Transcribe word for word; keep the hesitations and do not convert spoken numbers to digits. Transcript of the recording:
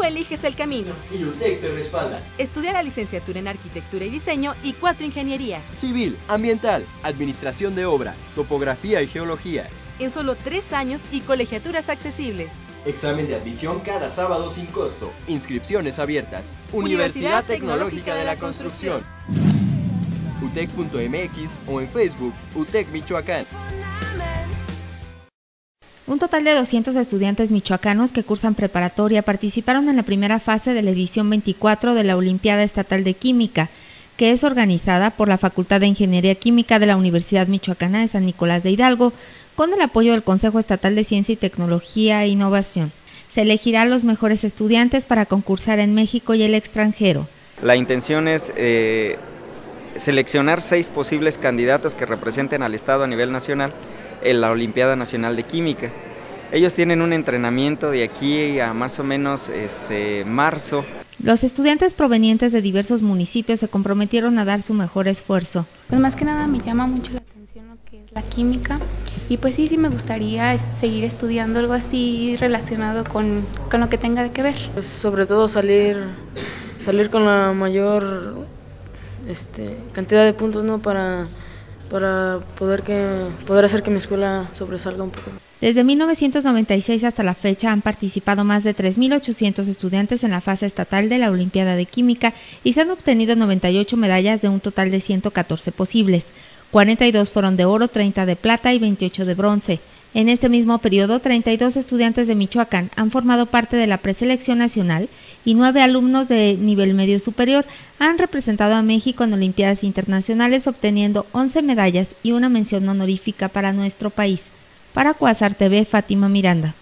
tú eliges el camino. Y UTEC te respalda. Estudia la licenciatura en Arquitectura y Diseño y cuatro ingenierías: Civil, Ambiental, Administración de Obra, Topografía y Geología. En solo tres años y colegiaturas accesibles. Examen de admisión cada sábado sin costo. Inscripciones abiertas. Universidad Tecnológica de la Construcción. U T E C punto M X o en Facebook U T E C Michoacán. Un total de doscientos estudiantes michoacanos que cursan preparatoria participaron en la primera fase de la edición veinticuatro de la Olimpiada Estatal de Química, que es organizada por la Facultad de Ingeniería Química de la Universidad Michoacana de San Nicolás de Hidalgo, con el apoyo del Consejo Estatal de Ciencia y Tecnología e Innovación. Se elegirá a los mejores estudiantes para concursar en México y el extranjero. La intención es eh, seleccionar seis posibles candidatos que representen al Estado a nivel nacional en la Olimpiada Nacional de Química. Ellos tienen un entrenamiento de aquí a más o menos este, marzo. Los estudiantes provenientes de diversos municipios se comprometieron a dar su mejor esfuerzo. Pues más que nada me llama mucho la atención lo que es la química y pues sí, sí me gustaría seguir estudiando algo así relacionado con, con lo que tenga que ver. Pues sobre todo salir, salir con la mayor este, cantidad de puntos, ¿no? para... para poder, que, poder hacer que mi escuela sobresalga un poco. Desde mil novecientos noventa y seis hasta la fecha han participado más de tres mil ochocientos estudiantes en la fase estatal de la Olimpiada de Química y se han obtenido noventa y ocho medallas de un total de ciento catorce posibles. cuarenta y dos fueron de oro, treinta de plata y veintiocho de bronce. En este mismo periodo, treinta y dos estudiantes de Michoacán han formado parte de la preselección nacional y nueve alumnos de nivel medio superior han representado a México en Olimpiadas Internacionales, obteniendo once medallas y una mención honorífica para nuestro país. Para Cuasar T V, Fátima Miranda.